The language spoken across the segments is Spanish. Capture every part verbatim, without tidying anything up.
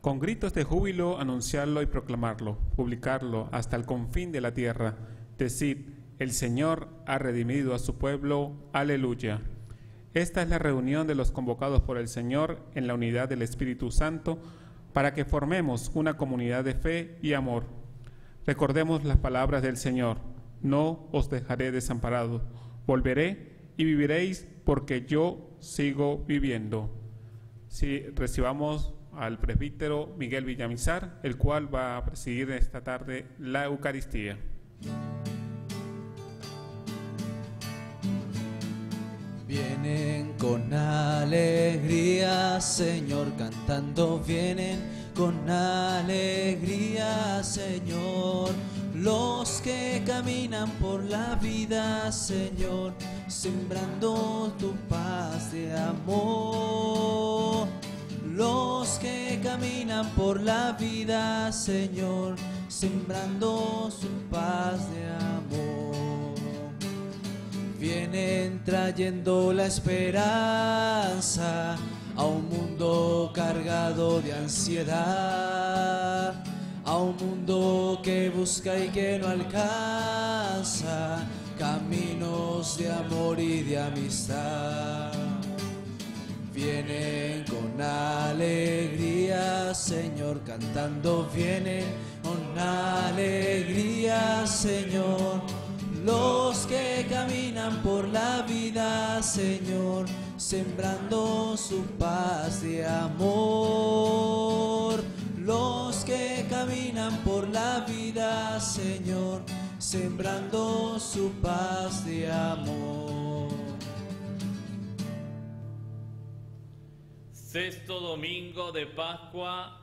Con gritos de júbilo, anunciarlo y proclamarlo, publicarlo hasta el confín de la tierra. Decid, el Señor ha redimido a su pueblo. Aleluya. Esta es la reunión de los convocados por el Señor en la unidad del Espíritu Santo, para que formemos una comunidad de fe y amor. Recordemos las palabras del Señor. No os dejaré desamparados. Volveré y viviréis porque yo sigo viviendo. Si recibamos al presbítero Miguel Villamizar, el cual va a presidir esta tarde la Eucaristía. Vienen con alegría, Señor, cantando. Vienen con alegría, Señor, los que caminan por la vida, Señor, sembrando tu paz de amor. Los que caminan por la vida, Señor, sembrando su paz de amor. Vienen trayendo la esperanza a un mundo cargado de ansiedad, a un mundo que busca y que no alcanza caminos de amor y de amistad. Vienen con alegría, Señor, cantando. Vienen con alegría, Señor, los que caminan por la vida, Señor, sembrando su paz de amor. Los que caminan por la vida, Señor, sembrando su paz de amor. Sexto domingo de Pascua,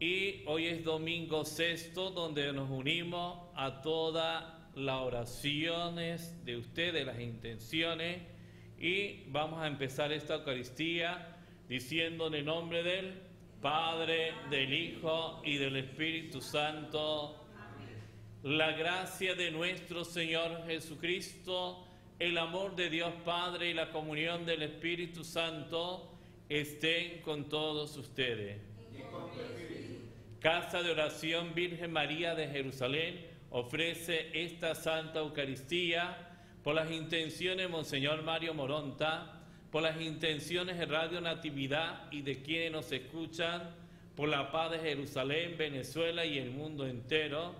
y hoy es domingo sexto, donde nos unimos a todas las oraciones de ustedes, las intenciones, y vamos a empezar esta Eucaristía diciendo en el nombre del Padre, del Hijo y del Espíritu Santo. Amén. La gracia de nuestro Señor Jesucristo, el amor de Dios Padre y la comunión del Espíritu Santo estén con todos ustedes. Casa de Oración Virgen María de Jerusalén ofrece esta Santa Eucaristía por las intenciones de Monseñor Mario Moronta, por las intenciones de Radio Natividad y de quienes nos escuchan, por la paz de Jerusalén, Venezuela y el mundo entero.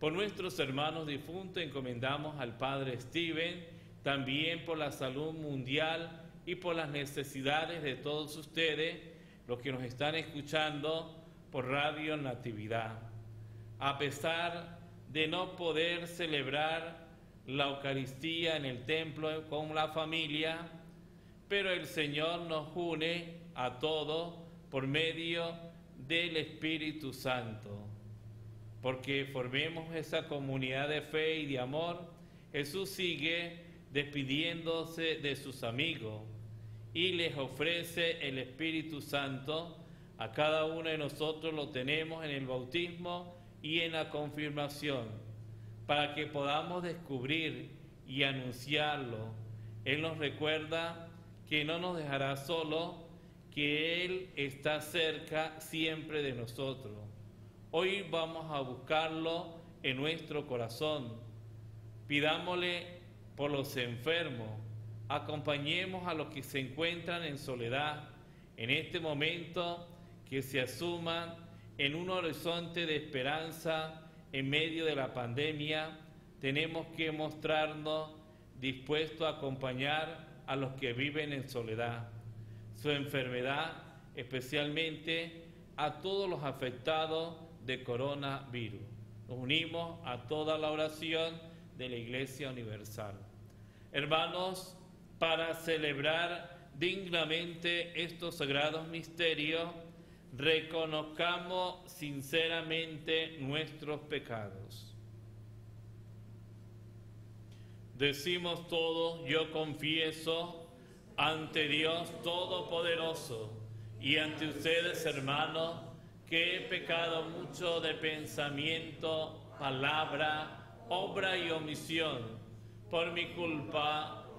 Por nuestros hermanos difuntos encomendamos al Padre Steven, también por la salud mundial y por las necesidades de todos ustedes, los que nos están escuchando por Radio Natividad. A pesar de no poder celebrar la Eucaristía en el templo con la familia, pero el Señor nos une a todos por medio del Espíritu Santo. Porque formemos esa comunidad de fe y de amor, Jesús sigue despidiéndose de sus amigos y les ofrece el Espíritu Santo. A cada uno de nosotros lo tenemos en el bautismo y en la confirmación, para que podamos descubrir y anunciarlo. Él nos recuerda que no nos dejará solos, que Él está cerca siempre de nosotros. Hoy vamos a buscarlo en nuestro corazón. Pidámosle por los enfermos, acompañemos a los que se encuentran en soledad, en este momento que se asuman en un horizonte de esperanza en medio de la pandemia. Tenemos que mostrarnos dispuestos a acompañar a los que viven en soledad, su enfermedad, especialmente a todos los afectados de coronavirus. Nos unimos a toda la oración de la Iglesia Universal. Hermanos, para celebrar dignamente estos sagrados misterios, reconozcamos sinceramente nuestros pecados. Decimos todos: yo confieso ante Dios Todopoderoso y ante ustedes, hermanos, que he pecado mucho de pensamiento, palabra, obra y omisión, por mi culpa,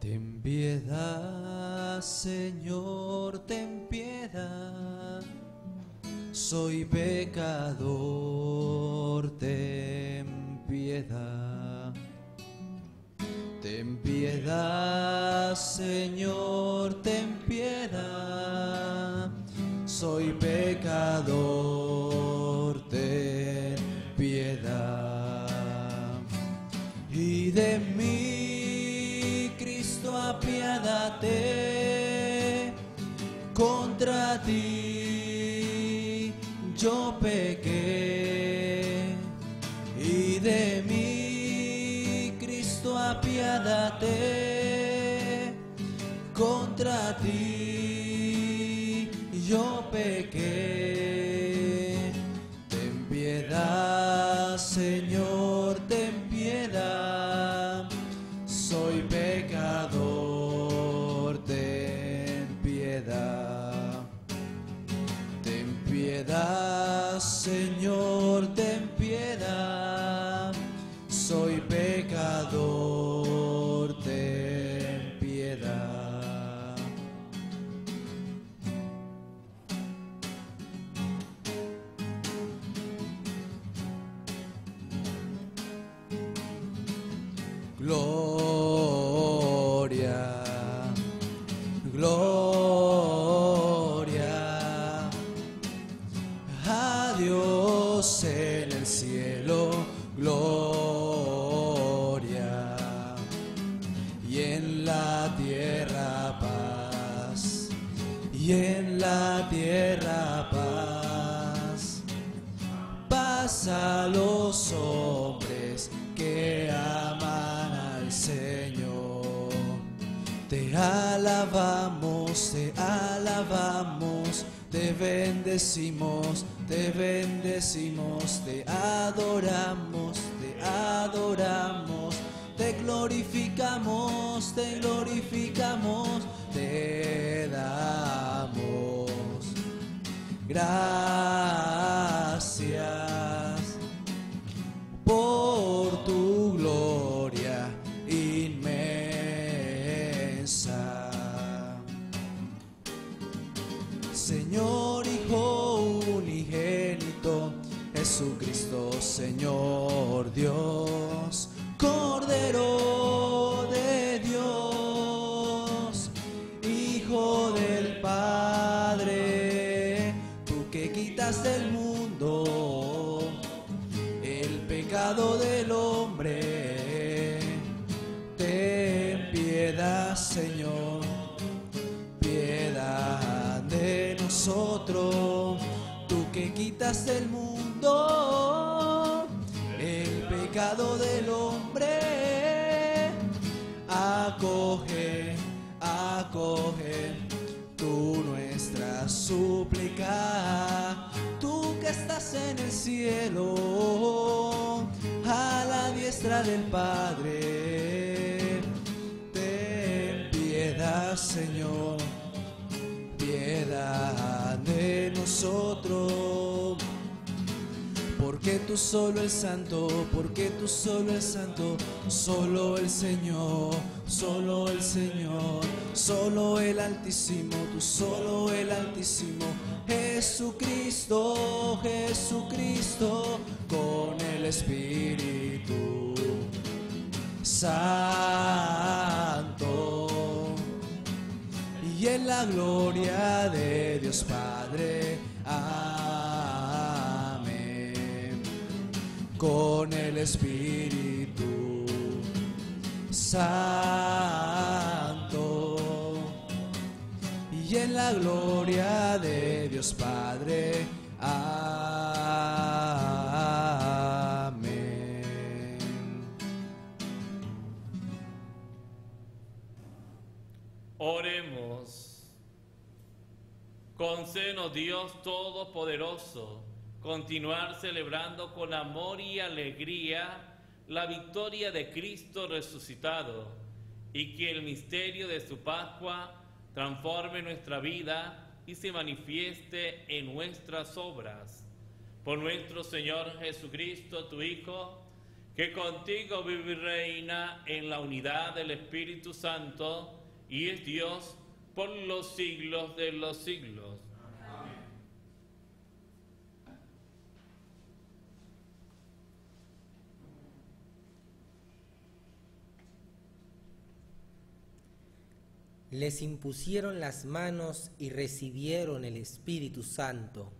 Ten piedad, Señor, ten piedad, soy pecador, ten piedad. Ten piedad, Señor, ten piedad, soy pecador, ten piedad. Y de mí, apiádate, contra ti yo pequé. Y de mí, Cristo, apiádate, contra ti yo pequé. Ten piedad, Señor, ten piedad, soy pecador. Ten piedad, Señor, ten piedad, soy pecador, ten piedad. Gloria, gloria. En el cielo, gloria, y en la tierra paz, y en la tierra paz, paz a los hombres que aman al Señor. Te alabamos, te alabamos, te bendecimos, te bendecimos, te adoramos, te adoramos, te glorificamos, te glorificamos, te damos gracias por tu gloria inmensa. Señor, Hijo unigénito, Jesucristo, Señor Dios, Cordero de Dios, Hijo del Padre, tú que quitas del mundo el pecado del hombre, ten piedad, Señor, piedad de nosotros, tú que quitas del mundo el pecado del hombre, acoge, acoge tú nuestra súplica, tú que estás en el cielo, a la diestra del Padre, ten piedad, Señor. Piedad de nosotros, porque tú solo el santo, porque tú solo el santo, solo el Señor, solo el Señor, solo el Altísimo, tú solo el Altísimo, Jesucristo, Jesucristo, con el Espíritu Santo. Y en la gloria de Dios Padre, Padre. Amén. Con el Espíritu Santo y en la gloria de Dios Padre. Amén. Oremos. Concédenos, Dios Todopoderoso, continuar celebrando con amor y alegría la victoria de Cristo resucitado, y que el misterio de su Pascua transforme nuestra vida y se manifieste en nuestras obras. Por nuestro Señor Jesucristo, tu Hijo, que contigo vive y reina en la unidad del Espíritu Santo y es Dios por los siglos de los siglos. Amén. Les impusieron las manos y recibieron el Espíritu Santo.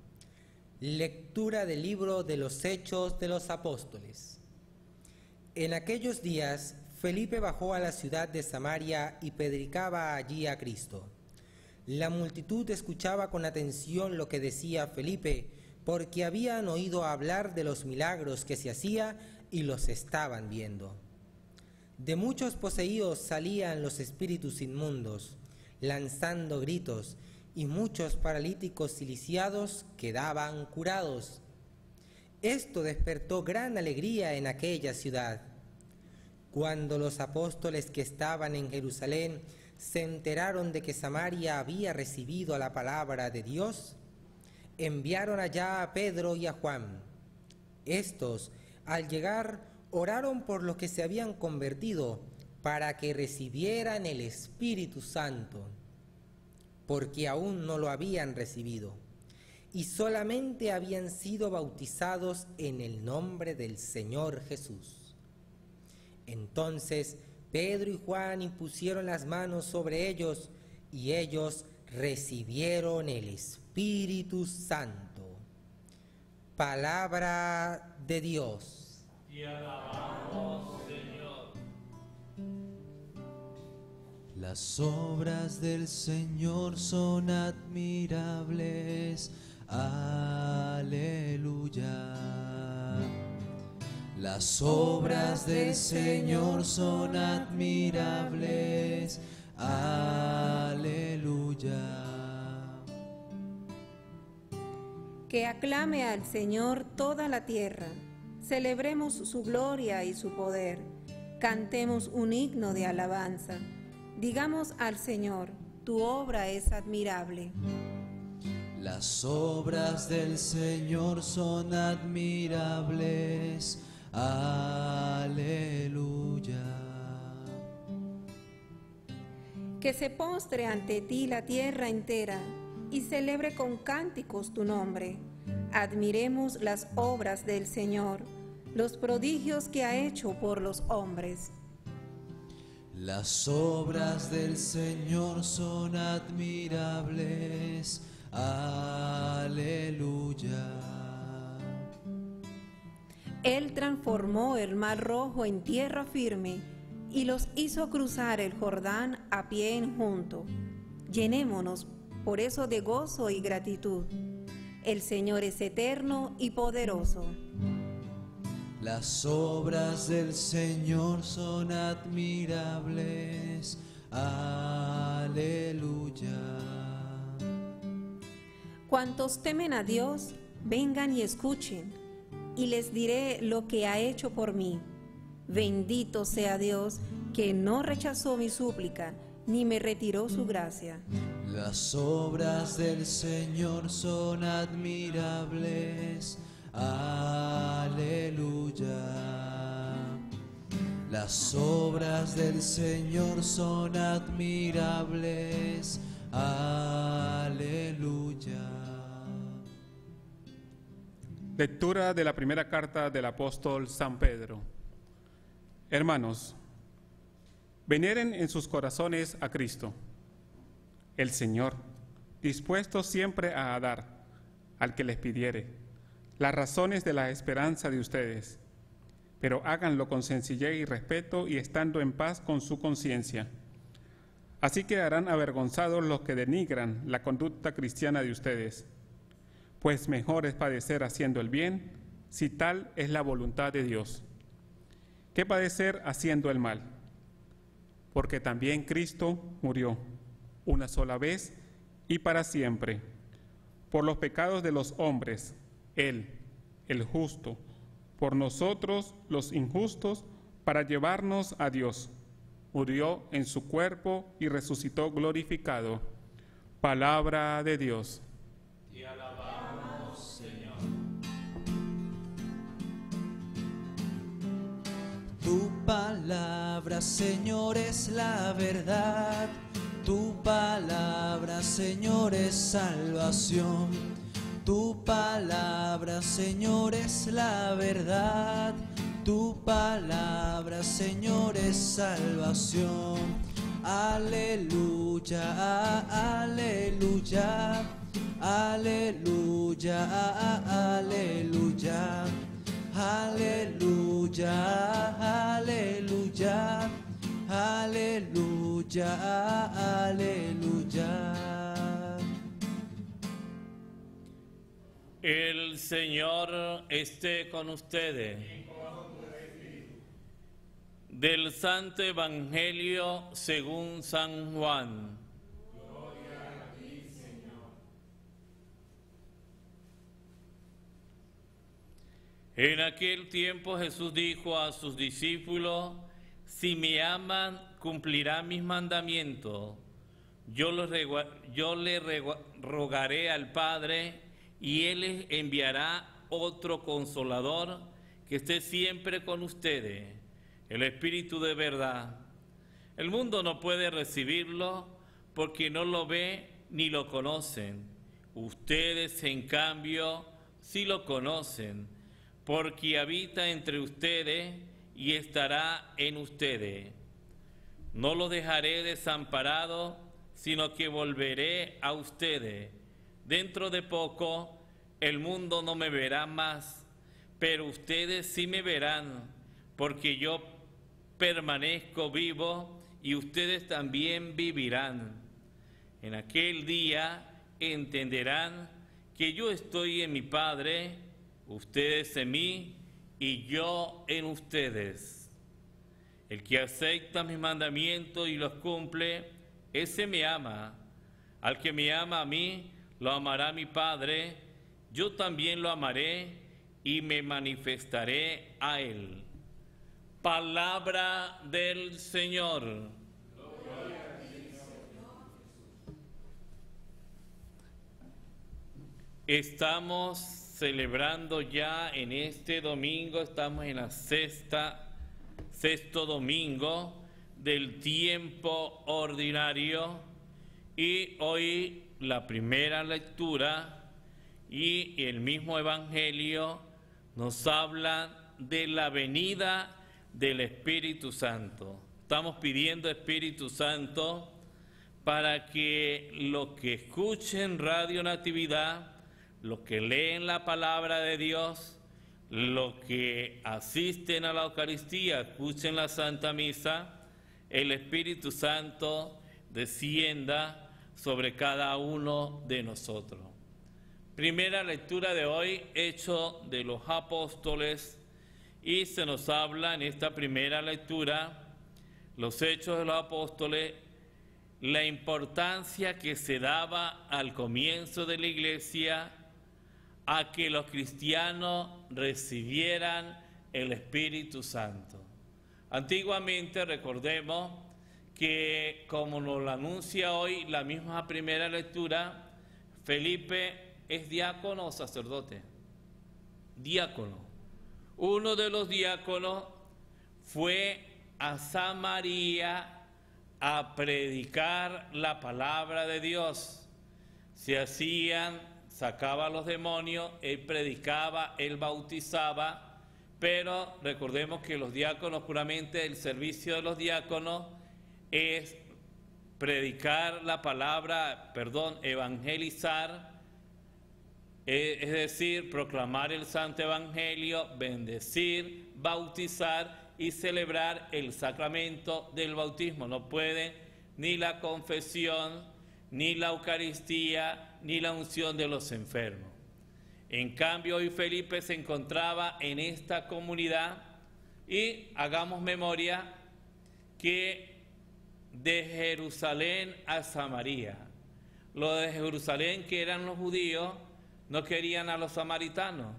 Lectura del libro de los Hechos de los Apóstoles. En aquellos días, Felipe bajó a la ciudad de Samaria y predicaba allí a Cristo. La multitud escuchaba con atención lo que decía Felipe, porque habían oído hablar de los milagros que se hacía y los estaban viendo. De muchos poseídos salían los espíritus inmundos, lanzando gritos, y muchos paralíticos y lisiados quedaban curados. Esto despertó gran alegría en aquella ciudad. Cuando los apóstoles que estaban en Jerusalén se enteraron de que Samaria había recibido la palabra de Dios, enviaron allá a Pedro y a Juan. Estos, al llegar, oraron por los que se habían convertido, para que recibieran el Espíritu Santo, porque aún no lo habían recibido, y solamente habían sido bautizados en el nombre del Señor Jesús. Entonces Pedro y Juan impusieron las manos sobre ellos, y ellos recibieron el Espíritu Santo. Palabra de Dios. Te alabamos, Señor. Las obras del Señor son admirables. Aleluya. Las obras del Señor son admirables. Aleluya. Que aclame al Señor toda la tierra. Celebremos su gloria y su poder. Cantemos un himno de alabanza. Digamos al Señor, tu obra es admirable. Las obras del Señor son admirables. Aleluya. Que se postre ante ti la tierra entera y celebre con cánticos tu nombre. Admiremos las obras del Señor, los prodigios que ha hecho por los hombres. Las obras del Señor son admirables. Aleluya. Él transformó el mar Rojo en tierra firme y los hizo cruzar el Jordán a pie enjuto. Llenémonos por eso de gozo y gratitud. El Señor es eterno y poderoso. Las obras del Señor son admirables. Aleluya. Cuantos temen a Dios, vengan y escuchen. Y les diré lo que ha hecho por mí. Bendito sea Dios, que no rechazó mi súplica, ni me retiró su gracia. Las obras del Señor son admirables. Aleluya. Las obras del Señor son admirables. Aleluya. Lectura de la primera carta del apóstol San Pedro. Hermanos, veneren en sus corazones a Cristo, el Señor, dispuestos siempre a dar al que les pidiere las razones de la esperanza de ustedes, pero háganlo con sencillez y respeto y estando en paz con su conciencia. Así quedarán avergonzados los que denigran la conducta cristiana de ustedes, pues mejor es padecer haciendo el bien, si tal es la voluntad de Dios, que padecer haciendo el mal. Porque también Cristo murió una sola vez y para siempre, por los pecados de los hombres, Él, el justo, por nosotros los injustos, para llevarnos a Dios. Murió en su cuerpo y resucitó glorificado. Palabra de Dios. Te alabamos, Señor. Tu palabra, Señor, es la verdad. Tu palabra, Señor, es salvación. Tu palabra, Señor, es la verdad. Tu palabra, Señor, es salvación. Aleluya, aleluya, aleluya, aleluya, aleluya, aleluya, aleluya, aleluya. El Señor esté con ustedes. Del Santo Evangelio según San Juan. Gloria a ti, Señor. En aquel tiempo Jesús dijo a sus discípulos: si me aman, cumplirán mis mandamientos. Yo, los yo le rogaré al Padre, y Él les enviará otro Consolador, que esté siempre con ustedes, el Espíritu de verdad. El mundo no puede recibirlo porque no lo ve ni lo conocen. Ustedes, en cambio, sí lo conocen, porque habita entre ustedes y estará en ustedes. No los dejaré desamparados, sino que volveré a ustedes. Dentro de poco el mundo no me verá más, pero ustedes sí me verán, porque yo permanezco vivo y ustedes también vivirán. En aquel día entenderán que yo estoy en mi Padre, ustedes en mí y yo en ustedes. El que acepta mis mandamientos y los cumple, ese me ama. Al que me ama a mí, lo amará mi Padre, yo también lo amaré y me manifestaré a él. Palabra del Señor. Gloria a ti, Señor. Estamos celebrando ya en este domingo, estamos en la sexta, sexto domingo del tiempo ordinario, y hoy la primera lectura y el mismo Evangelio nos hablan de la venida del Espíritu Santo. Estamos pidiendo Espíritu Santo para que los que escuchen Radio Natividad, los que leen la palabra de Dios, los que asisten a la Eucaristía, escuchen la Santa Misa, el Espíritu Santo descienda sobre cada uno de nosotros. Primera lectura de hoy, Hechos de los Apóstoles. Y se nos habla en esta primera lectura, los Hechos de los Apóstoles, la importancia que se daba al comienzo de la Iglesia a que los cristianos recibieran el Espíritu Santo. Antiguamente, recordemos que, como nos lo anuncia hoy la misma primera lectura, Felipe es diácono o sacerdote, diácono. Uno de los diáconos fue a Samaria a predicar la palabra de Dios. Se hacían, sacaba a los demonios, él predicaba, él bautizaba, pero recordemos que los diáconos, puramente el servicio de los diáconos es predicar la palabra, perdón, evangelizar, es decir, proclamar el Santo Evangelio, bendecir, bautizar y celebrar el sacramento del bautismo. No pueden ni la confesión, ni la Eucaristía, ni la unción de los enfermos. En cambio, hoy Felipe se encontraba en esta comunidad y hagamos memoria que de Jerusalén a Samaria, lo de Jerusalén que eran los judíos, no querían a los samaritanos.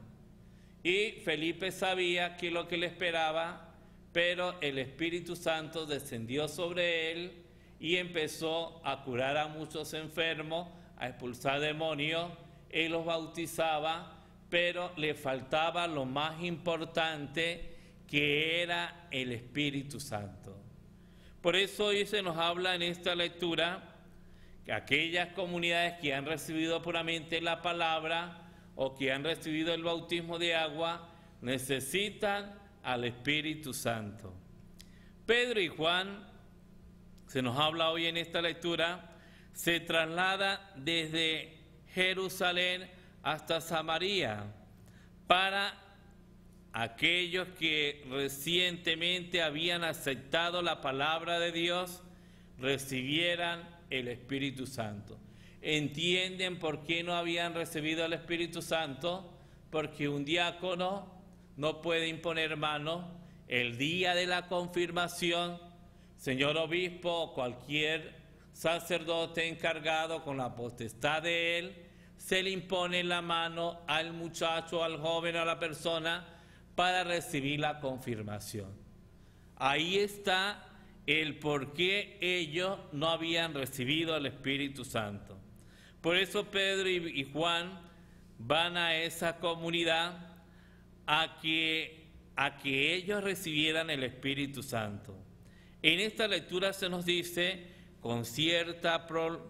Y Felipe sabía que lo que le esperaba, pero el Espíritu Santo descendió sobre él y empezó a curar a muchos enfermos, a expulsar demonios. Él los bautizaba, pero le faltaba lo más importante, que era el Espíritu Santo. Por eso hoy se nos habla en esta lectura que aquellas comunidades que han recibido puramente la palabra o que han recibido el bautismo de agua necesitan al Espíritu Santo. Pedro y Juan, se nos habla hoy en esta lectura, se traslada desde Jerusalén hasta Samaria para aquellos que recientemente habían aceptado la palabra de Dios, recibieran el Espíritu Santo. ¿Entienden por qué no habían recibido el Espíritu Santo? Porque un diácono no puede imponer mano. El día de la confirmación, señor obispo o cualquier sacerdote encargado con la potestad de él, se le impone la mano al muchacho, al joven, a la persona para recibir la confirmación. Ahí está el por qué ellos no habían recibido el Espíritu Santo. Por eso Pedro y Juan van a esa comunidad a que, a que ellos recibieran el Espíritu Santo. En esta lectura se nos dice, con cierta, pro,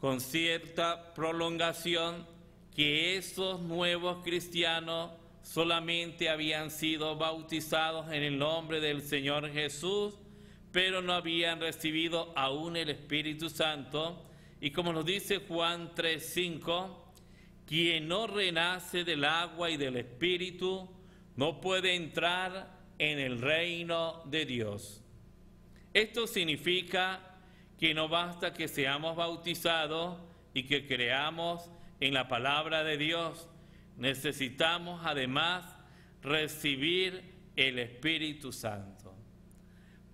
con cierta prolongación, que esos nuevos cristianos solamente habían sido bautizados en el nombre del Señor Jesús, pero no habían recibido aún el Espíritu Santo. Y como nos dice Juan tres cinco, quien no renace del agua y del Espíritu no puede entrar en el reino de Dios. Esto significa que no basta que seamos bautizados y que creamos en la palabra de Dios. Necesitamos además recibir el Espíritu Santo.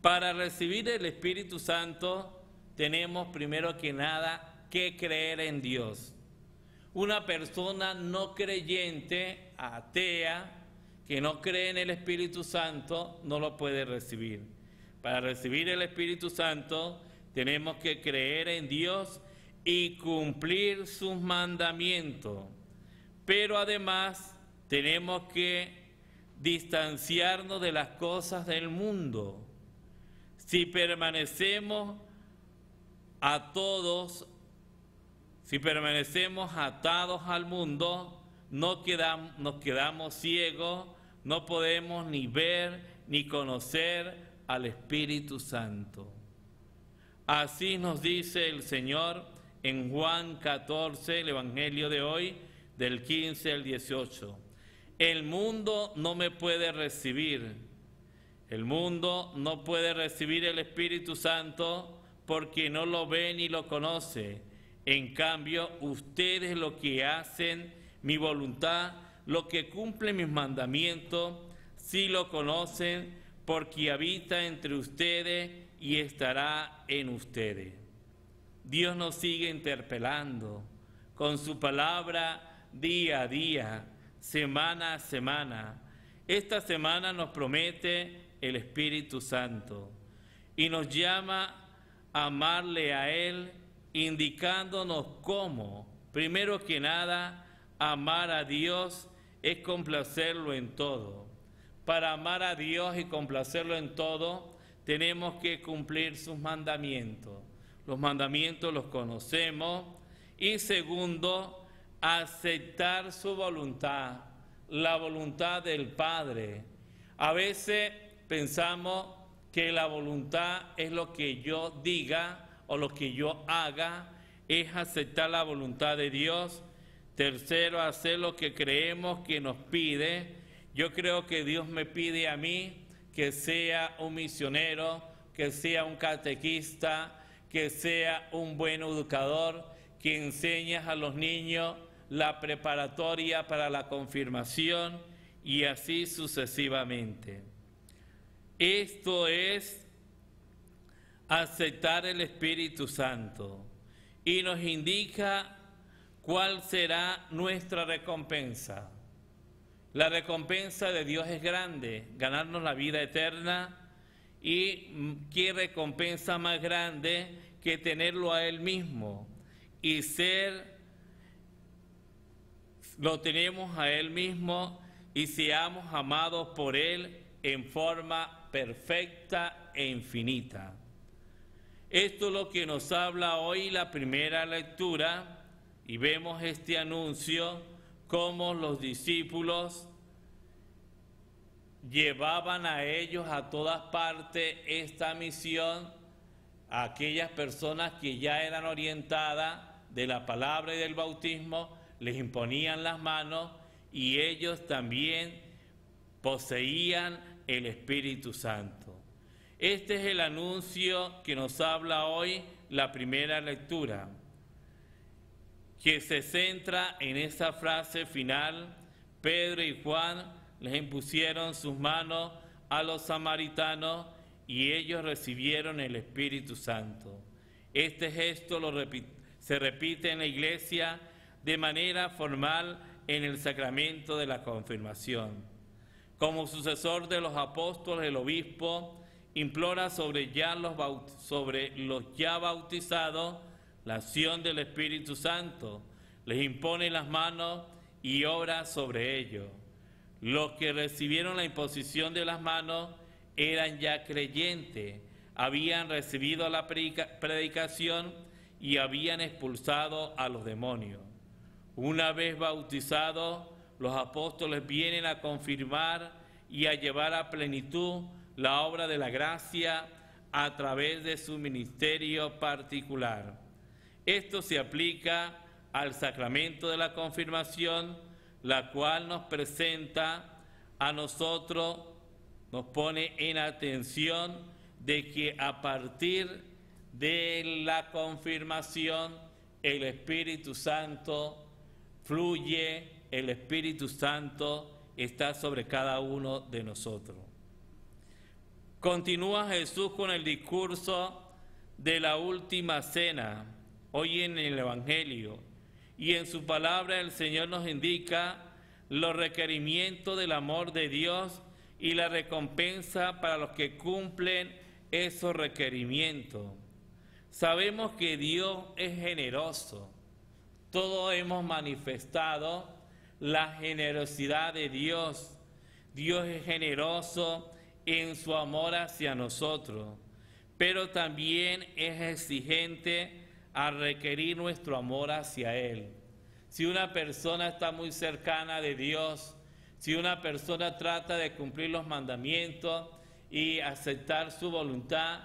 Para recibir el Espíritu Santo tenemos primero que nada que creer en Dios. Una persona no creyente, atea, que no cree en el Espíritu Santo, no lo puede recibir. Para recibir el Espíritu Santo tenemos que creer en Dios y cumplir sus mandamientos. Pero además tenemos que distanciarnos de las cosas del mundo. Si permanecemos a todos, si permanecemos atados al mundo, no quedamos, nos quedamos ciegos, no podemos ni ver ni conocer al Espíritu Santo. Así nos dice el Señor en Juan catorce, el Evangelio de hoy, del quince al dieciocho. El mundo no me puede recibir. El mundo no puede recibir el Espíritu Santo porque no lo ve ni lo conoce. En cambio, ustedes lo que hacen mi voluntad, lo que cumplen mis mandamientos, sí lo conocen porque habita entre ustedes y estará en ustedes. Dios nos sigue interpelando con su palabra día a día, semana a semana. Esta semana nos promete el Espíritu Santo y nos llama a amarle a Él, indicándonos cómo. Primero que nada, amar a Dios es complacerlo en todo. Para amar a Dios y complacerlo en todo, tenemos que cumplir sus mandamientos. Los mandamientos los conocemos. Y segundo, aceptar su voluntad, la voluntad del Padre. A veces pensamos que la voluntad es lo que yo diga, o lo que yo haga es aceptar la voluntad de Dios. Tercero, hacer lo que creemos que nos pide. Yo creo que Dios me pide a mí que sea un misionero, que sea un catequista, que sea un buen educador, que enseñes a los niños la preparatoria para la confirmación y así sucesivamente. Esto es aceptar el Espíritu Santo y nos indica cuál será nuestra recompensa. La recompensa de Dios es grande, ganarnos la vida eterna, y qué recompensa más grande que tenerlo a Él mismo y ser, lo tenemos a Él mismo y seamos amados por Él en forma perfecta e infinita. Esto es lo que nos habla hoy la primera lectura, y vemos este anuncio, cómo los discípulos llevaban a ellos a todas partes esta misión, a aquellas personas que ya eran orientadas de la palabra y del bautismo, les imponían las manos y ellos también poseían el Espíritu Santo. Este es el anuncio que nos habla hoy la primera lectura, que se centra en esa frase final: Pedro y Juan les impusieron sus manos a los samaritanos y ellos recibieron el Espíritu Santo. Este gesto lo repite, se repite en la Iglesia de manera formal en el sacramento de la confirmación. Como sucesor de los apóstoles, el obispo implora sobre, ya los sobre los ya bautizados la acción del Espíritu Santo, les impone las manos y obra sobre ellos. Los que recibieron la imposición de las manos eran ya creyentes, habían recibido la predicación y habían expulsado a los demonios. Una vez bautizados, los apóstoles vienen a confirmar y a llevar a plenitud la obra de la gracia a través de su ministerio particular. Esto se aplica al sacramento de la confirmación, la cual nos presenta a nosotros, nos pone en atención de que a partir de la confirmación el Espíritu Santo fluye, el Espíritu Santo está sobre cada uno de nosotros. Continúa Jesús con el discurso de la última cena, hoy en el Evangelio, y en su palabra el Señor nos indica los requerimientos del amor de Dios y la recompensa para los que cumplen esos requerimientos. Sabemos que Dios es generoso, todos hemos manifestado la generosidad de Dios. Dios es generoso en su amor hacia nosotros, pero también es exigente a requerir nuestro amor hacia Él. Si una persona está muy cercana de Dios, si una persona trata de cumplir los mandamientos y aceptar su voluntad,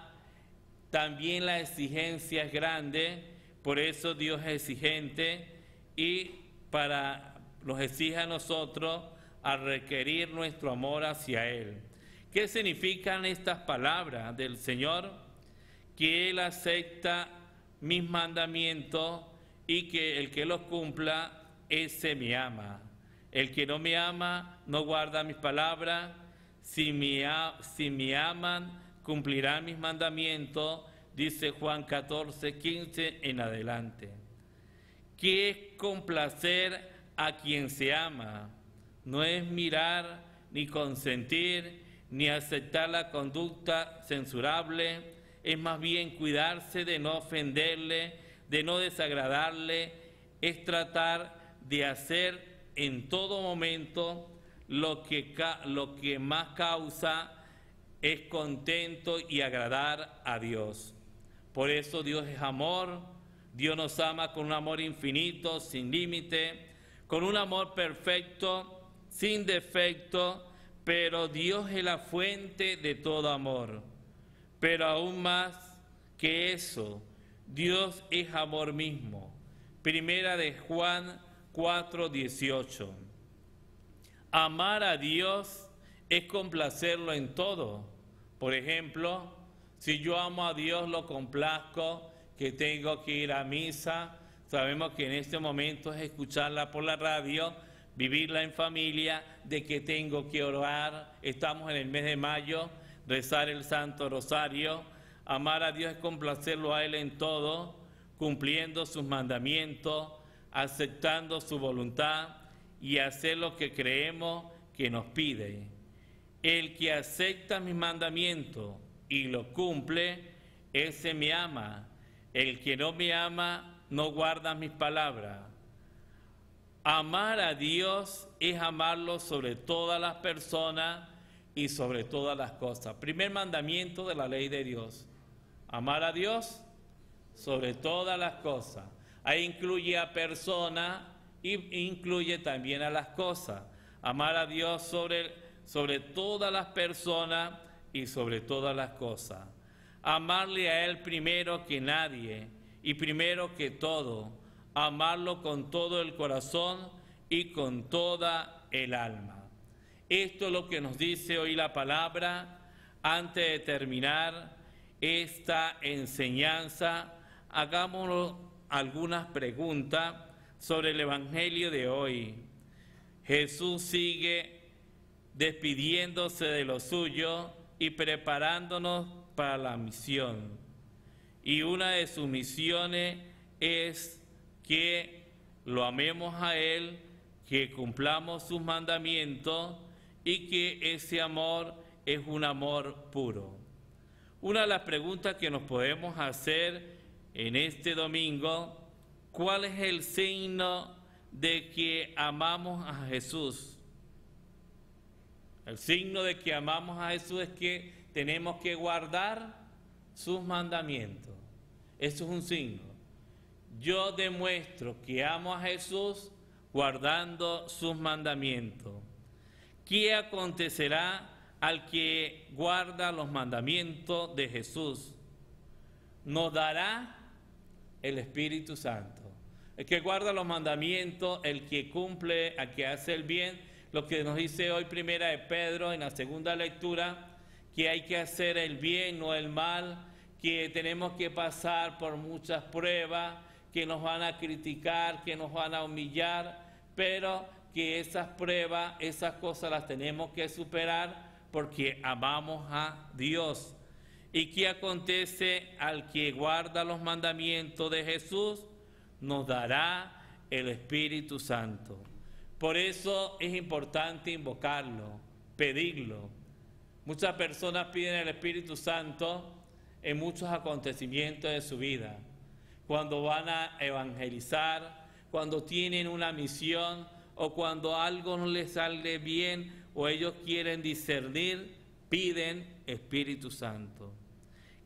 también la exigencia es grande, por eso Dios es exigente y para, nos exige a nosotros a requerir nuestro amor hacia Él. ¿Qué significan estas palabras del Señor? Que Él acepta mis mandamientos y que el que los cumpla, ese me ama. El que no me ama, no guarda mis palabras. Si me, si me aman, cumplirán mis mandamientos, dice Juan catorce, quince en adelante. ¿Qué es complacer a quien se ama? No es mirar ni consentir, ni aceptar la conducta censurable, es más bien cuidarse de no ofenderle, de no desagradarle, es tratar de hacer en todo momento lo que, lo que más causa es contento y agradar a Dios. Por eso Dios es amor, Dios nos ama con un amor infinito, sin límite, con un amor perfecto, sin defecto, pero Dios es la fuente de todo amor. Pero aún más que eso, Dios es amor mismo. Primera de Juan cuatro dieciocho. Amar a Dios es complacerlo en todo. Por ejemplo, si yo amo a Dios, lo complazco, que tengo que ir a misa. Sabemos que en este momento es escucharla por la radio, vivirla en familia, de que tengo que orar. Estamos en el mes de mayo, rezar el Santo Rosario. Amar a Dios es complacerlo a Él en todo, cumpliendo sus mandamientos, aceptando su voluntad y hacer lo que creemos que nos pide. El que acepta mis mandamientos y los cumple, ese me ama. El que no me ama, no guarda mis palabras. Amar a Dios es amarlo sobre todas las personas y sobre todas las cosas. Primer mandamiento de la ley de Dios. Amar a Dios sobre todas las cosas. Ahí incluye a personas e incluye también a las cosas. Amar a Dios sobre, sobre todas las personas y sobre todas las cosas. Amarle a Él primero que nadie y primero que todo. Amarlo con todo el corazón y con toda el alma. Esto es lo que nos dice hoy la palabra. Antes de terminar esta enseñanza, hagámonos algunas preguntas sobre el Evangelio de hoy. Jesús sigue despidiéndose de lo suyo y preparándonos para la misión. Y una de sus misiones es que lo amemos a Él, que cumplamos sus mandamientos y que ese amor es un amor puro. Una de las preguntas que nos podemos hacer en este domingo, ¿cuál es el signo de que amamos a Jesús? El signo de que amamos a Jesús es que tenemos que guardar sus mandamientos. Eso es un signo. Yo demuestro que amo a Jesús guardando sus mandamientos. ¿Qué acontecerá al que guarda los mandamientos de Jesús? Nos dará el Espíritu Santo. El que guarda los mandamientos, el que cumple, el que hace el bien, lo que nos dice hoy Primera de Pedro en la segunda lectura, que hay que hacer el bien, no el mal, que tenemos que pasar por muchas pruebas, que nos van a criticar, que nos van a humillar, pero que esas pruebas, esas cosas las tenemos que superar porque amamos a Dios. ¿Y qué acontece al que guarda los mandamientos de Jesús? Nos dará el Espíritu Santo. Por eso es importante invocarlo, pedirlo. Muchas personas piden el Espíritu Santo en muchos acontecimientos de su vida. Cuando van a evangelizar, cuando tienen una misión o cuando algo no les sale bien o ellos quieren discernir, piden Espíritu Santo.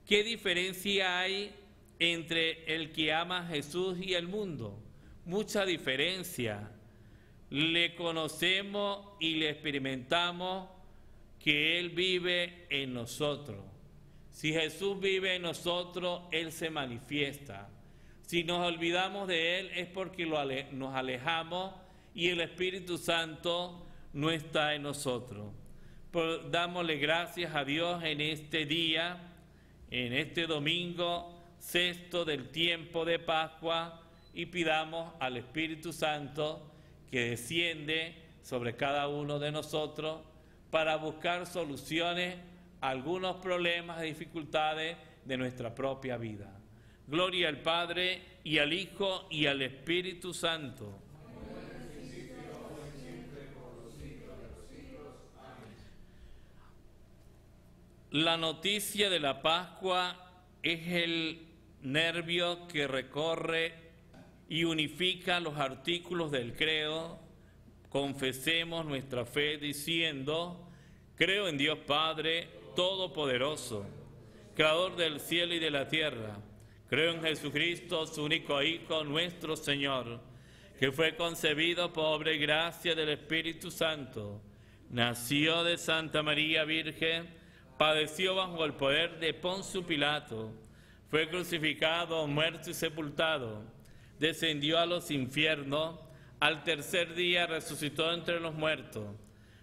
¿Qué diferencia hay entre el que ama a Jesús y el mundo? Mucha diferencia. Le conocemos y le experimentamos que Él vive en nosotros. Si Jesús vive en nosotros, Él se manifiesta. Si nos olvidamos de Él es porque lo ale- nos alejamos y el Espíritu Santo no está en nosotros. Por, dámosle gracias a Dios en este día, en este domingo sexto del tiempo de Pascua, y pidamos al Espíritu Santo que desciende sobre cada uno de nosotros para buscar soluciones a algunos problemas y dificultades de nuestra propia vida. Gloria al Padre, y al Hijo, y al Espíritu Santo. La noticia de la Pascua es el nervio que recorre y unifica los artículos del credo. Confesemos nuestra fe diciendo: creo en Dios Padre Todopoderoso, Creador del cielo y de la tierra. Creo en Jesucristo, su único Hijo, nuestro Señor, que fue concebido por obra y gracia del Espíritu Santo. Nació de Santa María Virgen, padeció bajo el poder de Poncio Pilato, Fue crucificado, muerto y sepultado. Descendió a los infiernos. Al tercer día resucitó entre los muertos.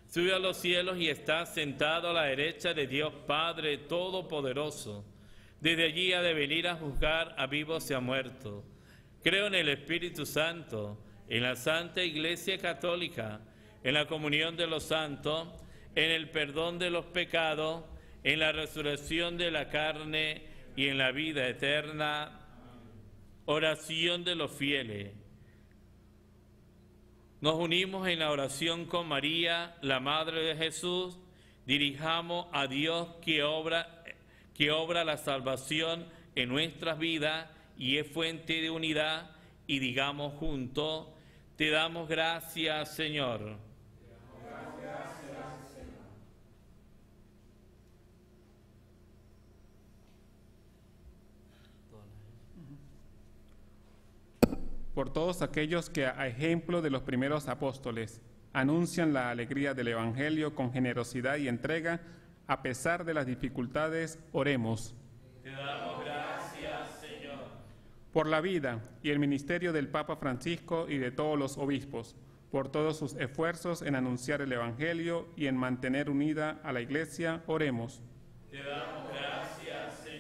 Subió a los cielos y está sentado a la derecha de Dios Padre Todopoderoso. Desde allí ha de venir a juzgar a vivos y a muertos. Creo en el Espíritu Santo, en la Santa Iglesia Católica, en la comunión de los santos, en el perdón de los pecados, en la resurrección de la carne y en la vida eterna. Oración de los fieles. Nos unimos en la oración con María, la Madre de Jesús. Dirijamos a Dios que obra, que obra la salvación en nuestras vidas y es fuente de unidad, y digamos juntos: te damos gracias, Señor. Por todos aquellos que, a ejemplo de los primeros apóstoles, anuncian la alegría del Evangelio con generosidad y entrega, a pesar de las dificultades, oremos. Te damos gracias, Señor. Por la vida y el ministerio del Papa Francisco y de todos los obispos, por todos sus esfuerzos en anunciar el Evangelio y en mantener unida a la Iglesia, oremos. Te damos gracias, Señor.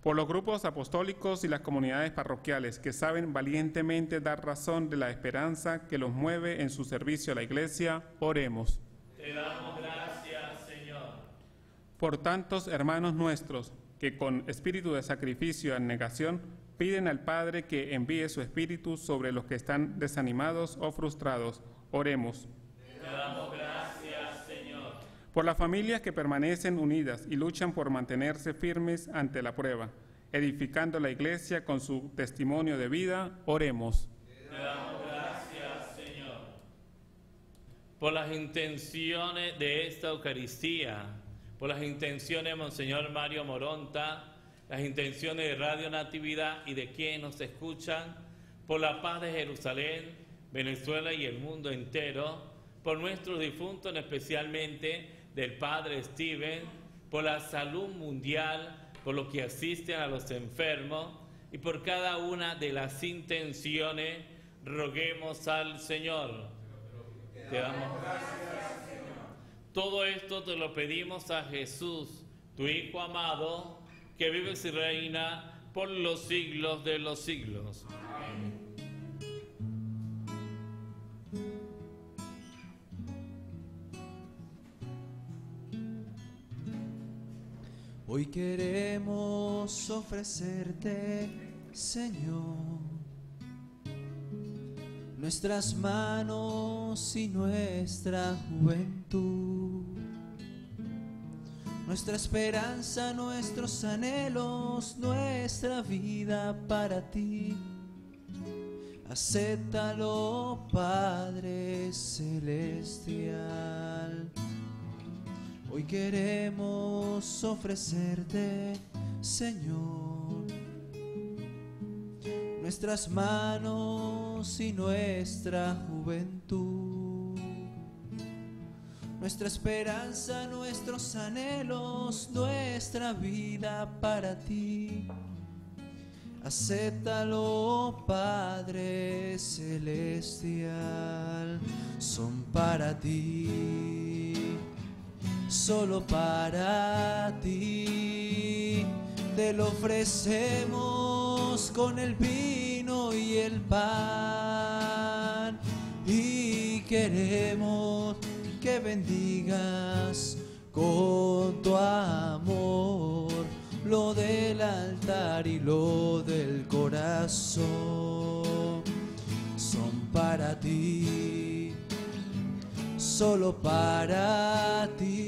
Por los grupos apostólicos y las comunidades parroquiales que saben valientemente dar razón de la esperanza que los mueve en su servicio a la Iglesia, oremos. Te damos gracias, Señor. Por tantos hermanos nuestros que con espíritu de sacrificio y abnegación piden al Padre que envíe su espíritu sobre los que están desanimados o frustrados, oremos. Te damos gracias, Señor. Por las familias que permanecen unidas y luchan por mantenerse firmes ante la prueba, edificando la Iglesia con su testimonio de vida, oremos. Te damos gracias, Señor. Por las intenciones de esta Eucaristía, por las intenciones de Monseñor Mario Moronta, las intenciones de Radio Natividad y de quienes nos escuchan, por la paz de Jerusalén, Venezuela y el mundo entero, por nuestros difuntos, especialmente del Padre Steven, por la salud mundial, por los que asisten a los enfermos y por cada una de las intenciones, roguemos al Señor. Te damos gracias, Señor. Todo esto te lo pedimos a Jesús, tu Hijo amado, que vives y reina por los siglos de los siglos. Amén. Hoy queremos ofrecerte, Señor, nuestras manos y nuestra juventud, nuestra esperanza, nuestros anhelos, nuestra vida para ti. Acéptalo, Padre Celestial. Hoy queremos ofrecerte, Señor, nuestras manos y nuestra juventud, nuestra esperanza, nuestros anhelos, nuestra vida para ti. Acéptalo, Padre Celestial, son para ti. Solo para ti te lo ofrecemos con el vino y el pan, y queremos que bendigas con tu amor lo del altar y lo del corazón. Son para ti, solo para ti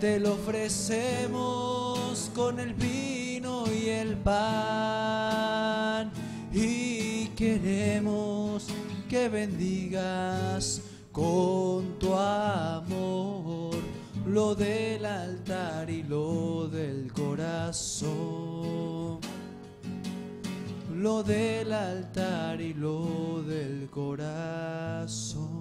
te lo ofrecemos con el vino y el pan, y queremos que bendigas con tu amor lo del altar y lo del corazón, lo del altar y lo del corazón.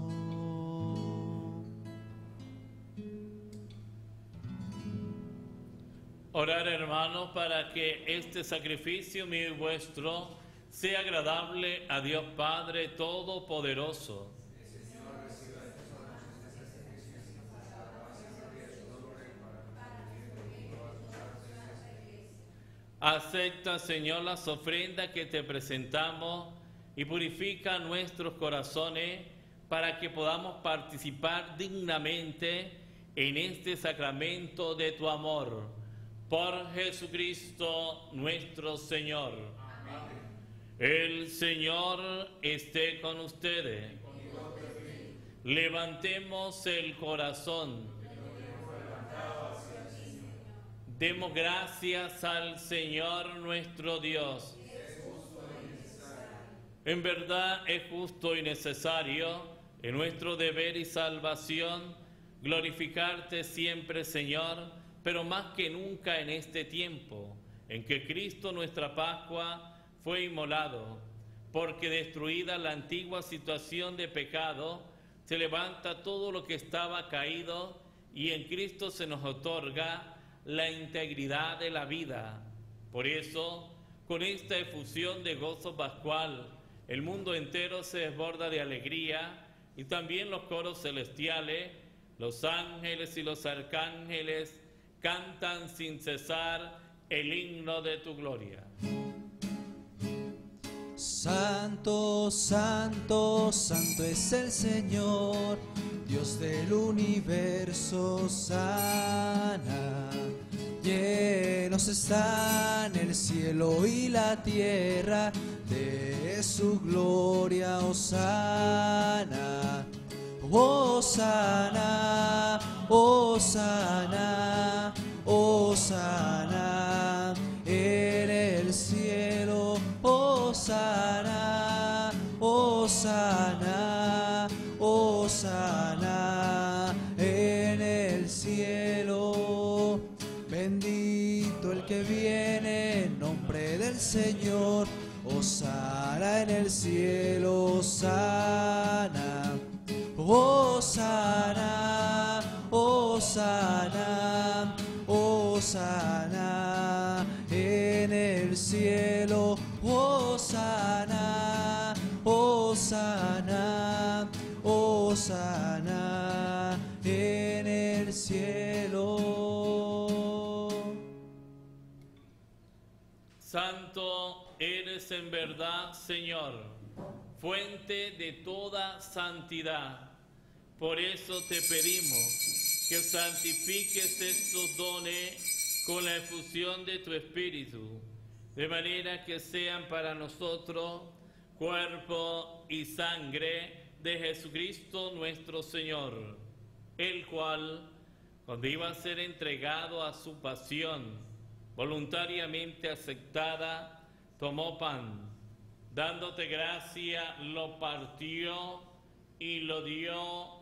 Orar, hermanos, para que este sacrificio mío y vuestro sea agradable a Dios Padre Todopoderoso. Acepta, Señor, las ofrendas que te presentamos y purifica nuestros corazones para que podamos participar dignamente en este sacramento de tu amor. Por Jesucristo nuestro Señor. Amén. El Señor esté con ustedes. Levantemos el corazón. Demos gracias al Señor nuestro Dios. En verdad es justo y necesario, en nuestro deber y salvación, glorificarte siempre, Señor, pero más que nunca en este tiempo, en que Cristo, nuestra Pascua, fue inmolado, porque destruida la antigua situación de pecado, se levanta todo lo que estaba caído y en Cristo se nos otorga la integridad de la vida. Por eso, con esta efusión de gozo pascual, el mundo entero se desborda de alegría y también los coros celestiales, los ángeles y los arcángeles cantan sin cesar el himno de tu gloria. Santo, santo, santo es el Señor, Dios del universo sana. Llenos están el cielo y la tierra, de su gloria hosana. Hosana, hosana, hosana en el cielo. Hosana, hosana, hosana en el cielo. Bendito el que viene en nombre del Señor. Hosana en el cielo, hosana. Hosana, hosana, hosana en el cielo. Hosana, hosana, hosana en el cielo. Santo eres en verdad, Señor, fuente de toda santidad. Por eso te pedimos que santifiques estos dones con la efusión de tu Espíritu, de manera que sean para nosotros cuerpo y sangre de Jesucristo nuestro Señor, el cual, cuando iba a ser entregado a su pasión, voluntariamente aceptada, tomó pan, dándote gracia, lo partió y lo dio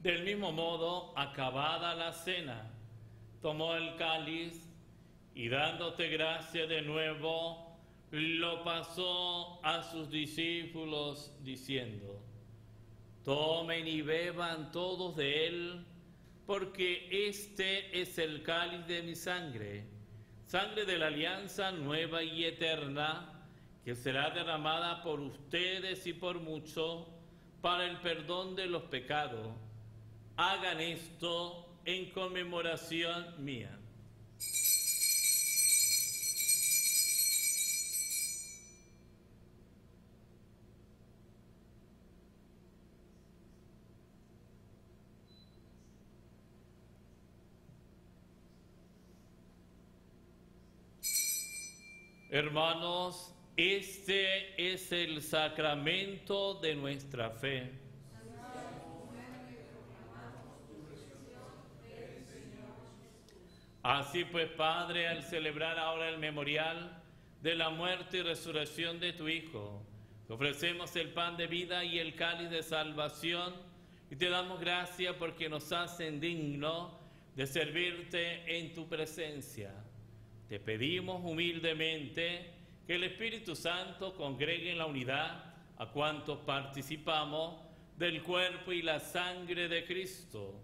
Del mismo modo, acabada la cena, tomó el cáliz y dándote gracia de nuevo, lo pasó a sus discípulos diciendo: tomen y beban todos de él, porque este es el cáliz de mi sangre, sangre de la alianza nueva y eterna, que será derramada por ustedes y por muchos para el perdón de los pecados. Hagan esto en conmemoración mía. Hermanos, este es el sacramento de nuestra fe. Así pues, Padre, al celebrar ahora el memorial de la muerte y resurrección de tu Hijo, te ofrecemos el pan de vida y el cáliz de salvación, y te damos gracias porque nos hacen dignos de servirte en tu presencia. Te pedimos humildemente que el Espíritu Santo congregue en la unidad a cuantos participamos del cuerpo y la sangre de Cristo.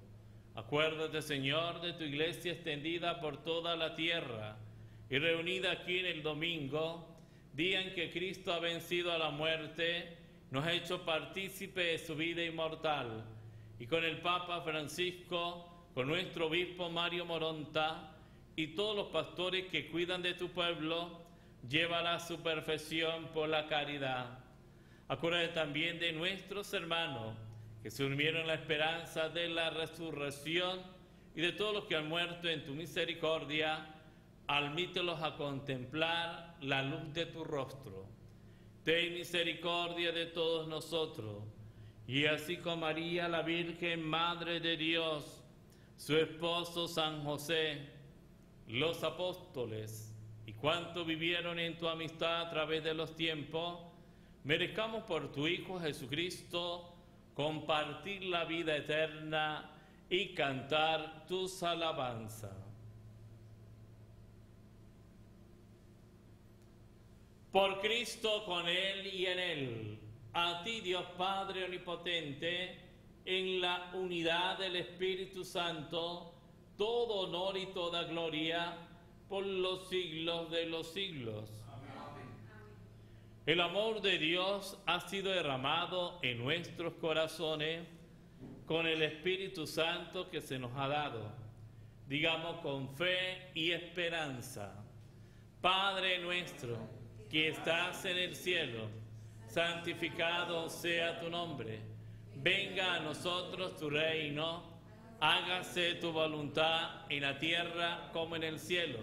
Acuérdate, Señor, de tu iglesia extendida por toda la tierra y reunida aquí en el domingo, día en que Cristo ha vencido a la muerte, nos ha hecho partícipe de su vida inmortal, y con el Papa Francisco, con nuestro obispo Mario Moronta y todos los pastores que cuidan de tu pueblo, llévala a su perfección por la caridad. Acuérdate también de nuestros hermanos que se unieron en la esperanza de la resurrección y de todos los que han muerto en tu misericordia, admítelos a contemplar la luz de tu rostro. Ten misericordia de todos nosotros, y así con María, la Virgen Madre de Dios, su esposo San José, los apóstoles y cuantos vivieron en tu amistad a través de los tiempos, merezcamos por tu Hijo Jesucristo compartir la vida eterna y cantar tus alabanzas. Por Cristo, con Él y en Él, a ti Dios Padre Omnipotente, en la unidad del Espíritu Santo, todo honor y toda gloria por los siglos de los siglos. El amor de Dios ha sido derramado en nuestros corazones con el Espíritu Santo que se nos ha dado. Digamos con fe y esperanza: Padre nuestro, que estás en el cielo, santificado sea tu nombre. Venga a nosotros tu reino, hágase tu voluntad en la tierra como en el cielo.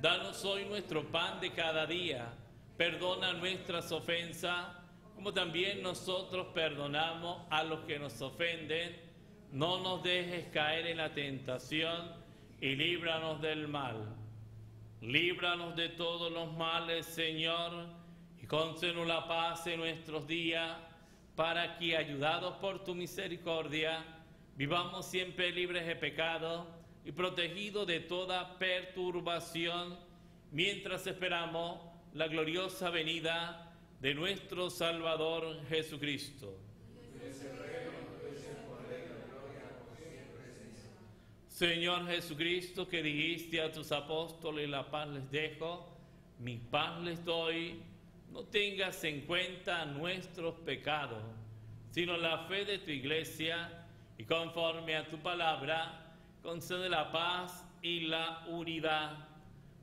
Danos hoy nuestro pan de cada día. Perdona nuestras ofensas, como también nosotros perdonamos a los que nos ofenden. No nos dejes caer en la tentación y líbranos del mal. Líbranos de todos los males, Señor, y concédenos la paz en nuestros días, para que, ayudados por tu misericordia, vivamos siempre libres de pecado y protegidos de toda perturbación, mientras esperamos la gloriosa venida de nuestro Salvador Jesucristo. Señor Jesucristo, que dijiste a tus apóstoles: la paz les dejo, mi paz les doy, no tengas en cuenta nuestros pecados, sino la fe de tu iglesia, y conforme a tu palabra, concede la paz y la unidad.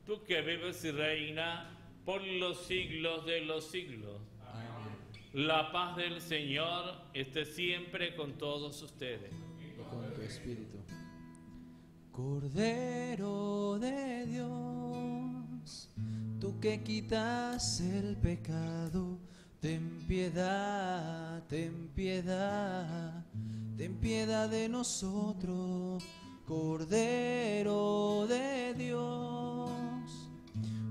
Tú que vives y reinas por los siglos de los siglos. Amén. La paz del Señor esté siempre con todos ustedes. Y con tu espíritu. Cordero de Dios, tú que quitas el pecado, ten piedad, ten piedad, ten piedad de nosotros. Cordero de Dios,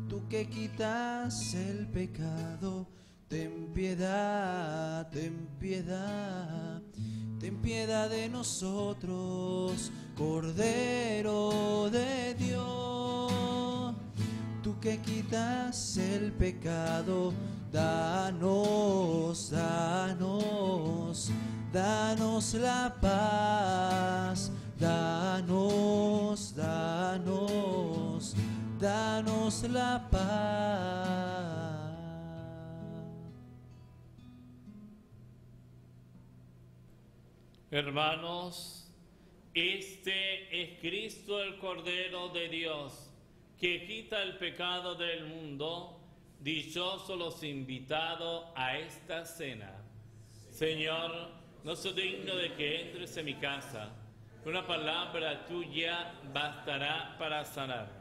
tú que quitas el pecado, ten piedad, ten piedad, ten piedad de nosotros. Cordero de Dios, tú que quitas el pecado, danos, danos, danos la paz, danos, danos, danos la paz. Hermanos, este es Cristo, el Cordero de Dios, que quita el pecado del mundo. Dichosos los invitados a esta cena. Señor, no soy digno de que entres en mi casa. Una palabra tuya bastará para sanar.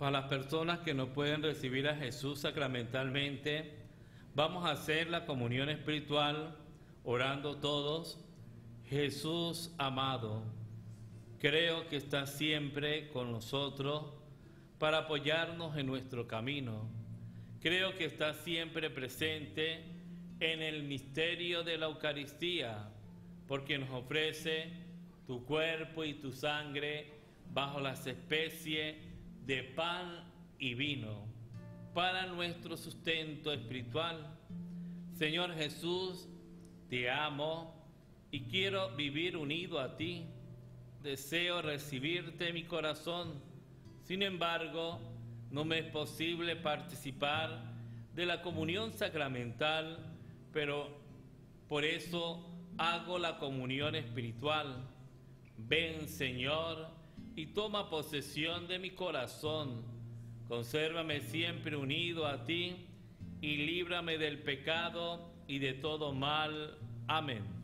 para las personas que no pueden recibir a Jesús sacramentalmente, vamos a hacer la comunión espiritual orando todos. Jesús amado, creo que estás siempre con nosotros para apoyarnos en nuestro camino. Creo que estás siempre presente en el misterio de la Eucaristía, porque nos ofrece tu cuerpo y tu sangre bajo las especies de pan y vino para nuestro sustento espiritual. Señor Jesús, te amo y quiero vivir unido a ti. Deseo recibirte en mi corazón. Sin embargo, no me es posible participar de la comunión sacramental, pero por eso hago la comunión espiritual. Ven, Señor, y toma posesión de mi corazón. Consérvame siempre unido a ti y líbrame del pecado y de todo mal. Amén.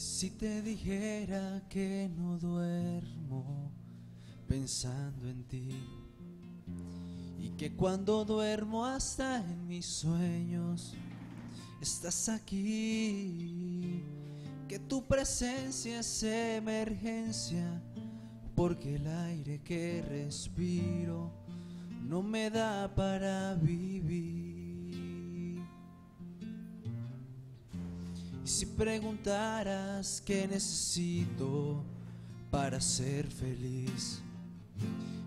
Si te dijera que no duermo pensando en ti, y que cuando duermo hasta en mis sueños estás aquí, que tu presencia es emergencia, porque el aire que respiro no me da para vivir. Si preguntaras qué necesito para ser feliz,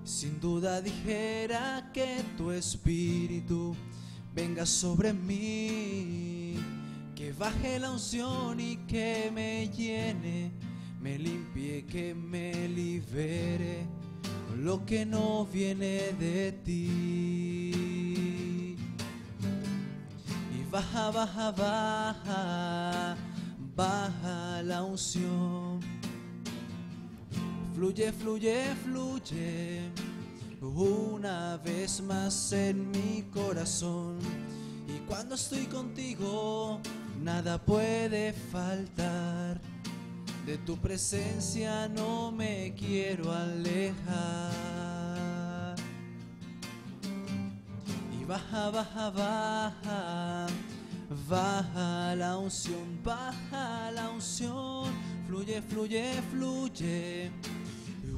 sin duda dijera que tu espíritu venga sobre mí, que baje la unción y que me llene, me limpie, que me libere lo que no viene de ti. Baja, baja, baja, baja la unción. Fluye, fluye, fluye, una vez más en mi corazón. Y cuando estoy contigo, nada puede faltar. De tu presencia no me quiero alejar. Y baja, baja, baja. Baja la unción, baja la unción, fluye, fluye, fluye,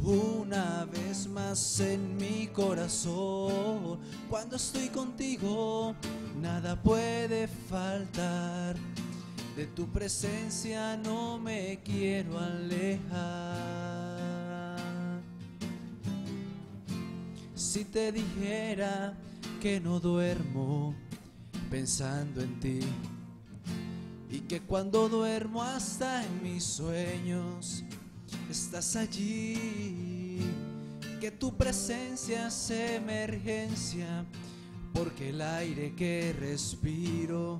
una vez más en mi corazón. Cuando estoy contigo, nada puede faltar, de tu presencia no me quiero alejar. Si te dijera que no duermo pensando en ti, y que cuando duermo hasta en mis sueños estás allí, que tu presencia es emergencia, porque el aire que respiro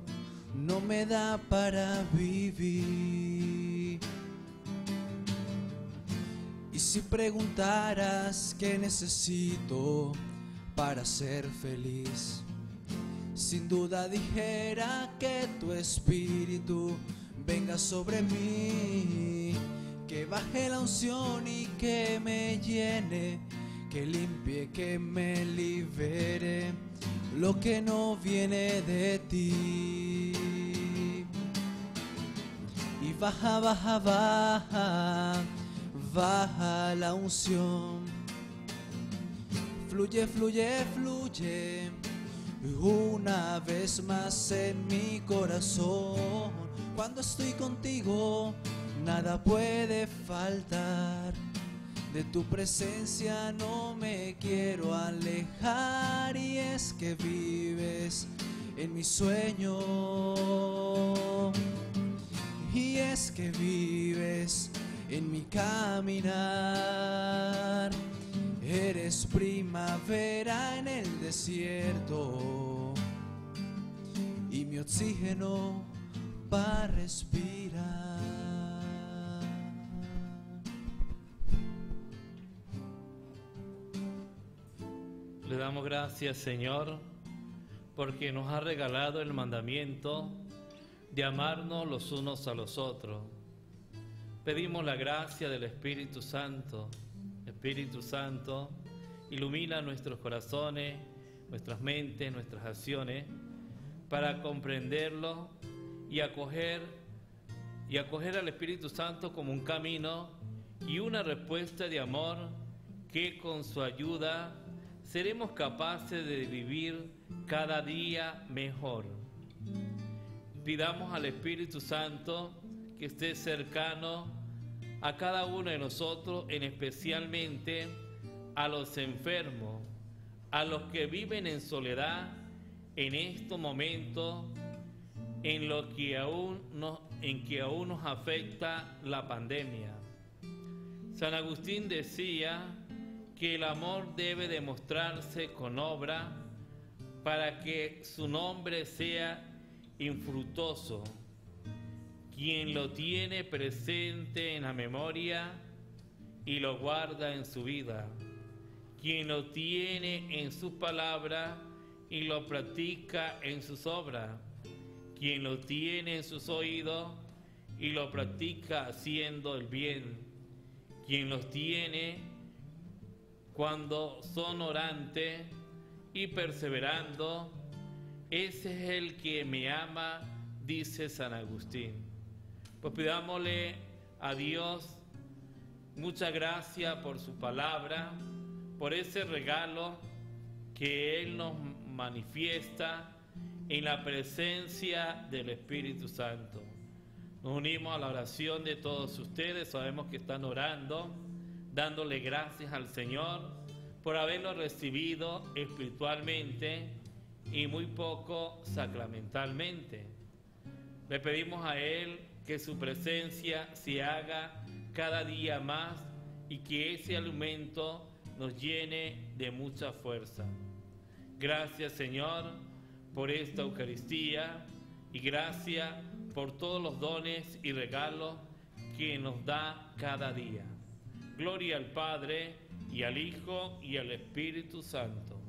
no me da para vivir. Y si preguntaras qué necesito para ser feliz, sin duda dijera que tu espíritu venga sobre mí, que baje la unción y que me llene, que limpie, que me libere lo que no viene de ti. Y baja, baja, baja, baja la unción. fluye, fluye, fluye, una vez más en mi corazón. Cuando estoy contigo, nada puede faltar. De tu presencia no me quiero alejar, y es que vives en mi sueño. Y es que vives en mi caminar. Eres primavera en el desierto y mi oxígeno para respirar. Le damos gracias, Señor, porque nos ha regalado el mandamiento de amarnos los unos a los otros. Pedimos la gracia del Espíritu Santo. Espíritu Santo, ilumina nuestros corazones, nuestras mentes, nuestras acciones, para comprenderlo y acoger, y acoger al Espíritu Santo como un camino y una respuesta de amor que con su ayuda seremos capaces de vivir cada día mejor. Pidamos al Espíritu Santo que esté cercano a cada uno de nosotros, en especialmente a los enfermos, a los que viven en soledad en estos momentos en los que aún nos, en que aún nos afecta la pandemia. San Agustín decía que el amor debe demostrarse con obra para que su nombre sea infructuoso. Quien lo tiene presente en la memoria y lo guarda en su vida, quien lo tiene en sus palabras y lo practica en sus obras, quien lo tiene en sus oídos y lo practica haciendo el bien, quien los tiene cuando son orantes y perseverando, ese es el que me ama, dice San Agustín. Pues pidámosle a Dios muchas gracias por su palabra, por ese regalo que Él nos manifiesta en la presencia del Espíritu Santo. Nos unimos a la oración de todos ustedes, sabemos que están orando, dándole gracias al Señor por haberlo recibido espiritualmente y muy poco sacramentalmente. Le pedimos a Él que su presencia se haga cada día más y que ese alimento nos llene de mucha fuerza. Gracias, Señor, por esta Eucaristía, y gracias por todos los dones y regalos que nos da cada día. Gloria al Padre, y al Hijo, y al Espíritu Santo.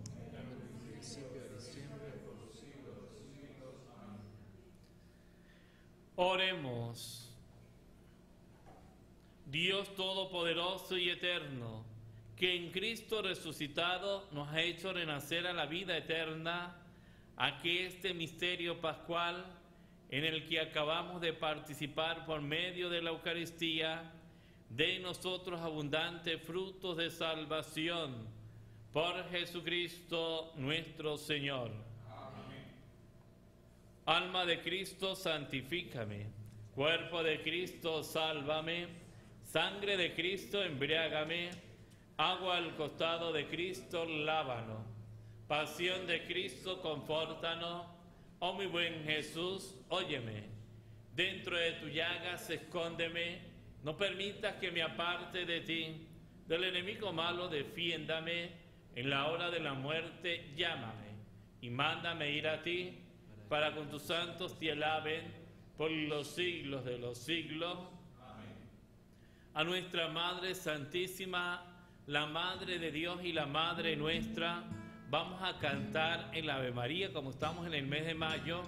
Oremos. Dios Todopoderoso y Eterno, que en Cristo resucitado nos ha hecho renacer a la vida eterna, a que este misterio pascual, en el que acabamos de participar por medio de la Eucaristía, de nosotros abundantes frutos de salvación, por Jesucristo nuestro Señor. Amén. Alma de Cristo, santifícame. Cuerpo de Cristo, sálvame. Sangre de Cristo, embriágame. Agua al costado de Cristo, lávanos. Pasión de Cristo, confórtanos. Oh mi buen Jesús, óyeme. Dentro de tu llagas, escóndeme. No permitas que me aparte de ti, del enemigo malo defiéndame, en la hora de la muerte llámame, y mándame ir a ti, para con tus santos te alaben por los siglos de los siglos. Amén. A nuestra Madre Santísima, la Madre de Dios y la Madre nuestra, vamos a cantar el Ave María, como estamos en el mes de mayo,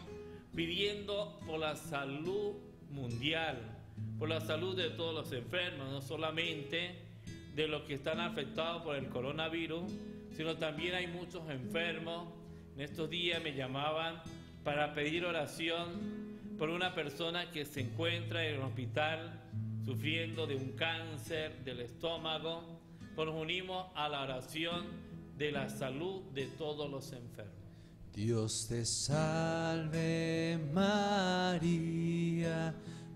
pidiendo por la salud mundial, por la salud de todos los enfermos, no solamente de los que están afectados por el coronavirus, sino también hay muchos enfermos. En estos días me llamaban para pedir oración por una persona que se encuentra en el hospital sufriendo de un cáncer del estómago. Pues nos unimos a la oración de la salud de todos los enfermos. Dios te salve María,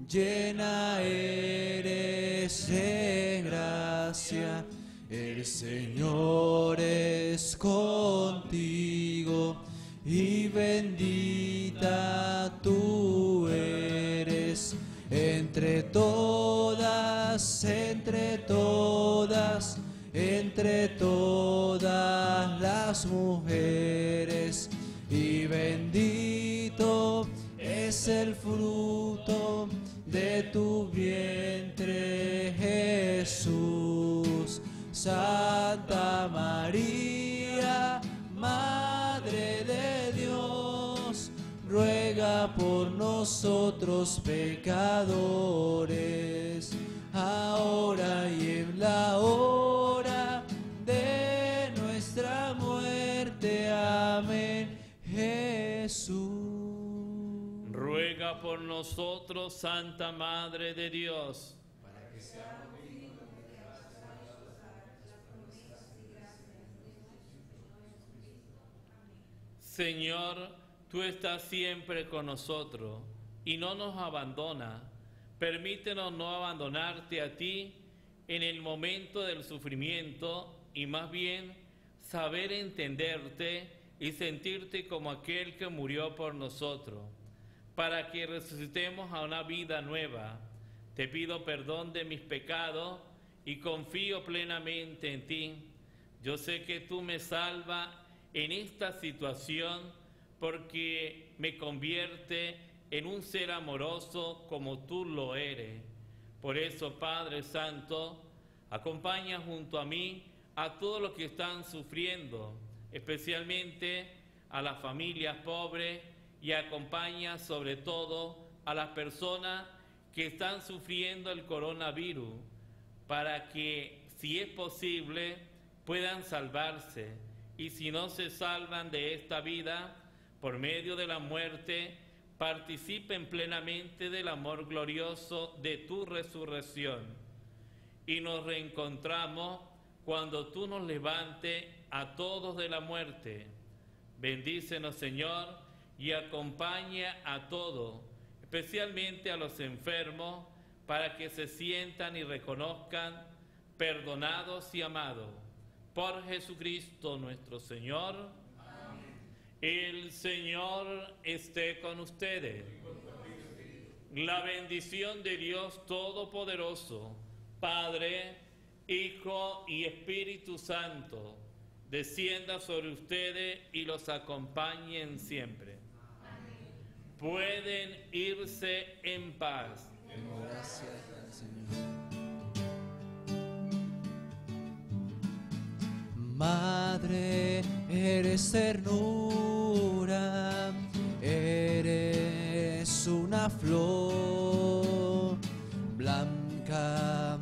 llena eres de gracia, el Señor es contigo y bendita tú eres entre todas, entre todas, entre todas las mujeres, y bendito es el fruto de tu vientre, Jesús. Santa María, Madre de Dios, ruega por nosotros pecadores, ahora y en la hora de nuestra muerte. Amén, Jesús. Ruega por nosotros, Santa Madre de Dios, para que seamos dignos de las santas promesas y las bendiciones de Cristo. Amén. Señor, tú estás siempre con nosotros y no nos abandonas. Permítenos no abandonarte a ti en el momento del sufrimiento y más bien saber entenderte y sentirte como aquel que murió por nosotros, para que resucitemos a una vida nueva. Te pido perdón de mis pecados y confío plenamente en ti. Yo sé que tú me salvas en esta situación porque me convierte en un ser amoroso como tú lo eres. Por eso, Padre Santo, acompaña junto a mí a todos los que están sufriendo, especialmente a las familias pobres, y acompaña sobre todo a las personas que están sufriendo el coronavirus, para que, si es posible, puedan salvarse, y si no se salvan de esta vida, por medio de la muerte, participen plenamente del amor glorioso de tu resurrección. Y nos reencontramos cuando tú nos levantes a todos de la muerte. Bendícenos, Señor, y acompaña a todos, especialmente a los enfermos, para que se sientan y reconozcan perdonados y amados. Por Jesucristo nuestro Señor. El Señor esté con ustedes. La bendición de Dios Todopoderoso, Padre, Hijo y Espíritu Santo, descienda sobre ustedes y los acompañen siempre. Amén. Pueden irse en paz. Gracias al Señor. Madre, eres ternura, eres una flor blanca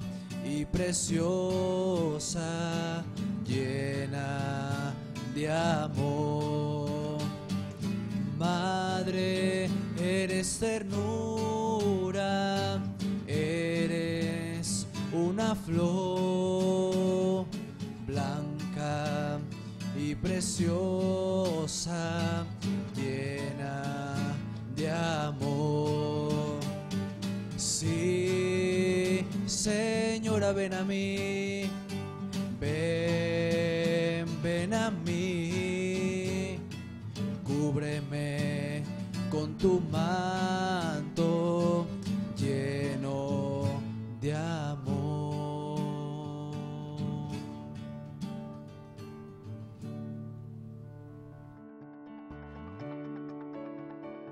y preciosa, llena de amor. Madre, eres ternura, eres una flor blanca y preciosa, llena de amor. Sí, Señora, ven a mí, ven, ven a mí, cúbreme con tu manto lleno de amor.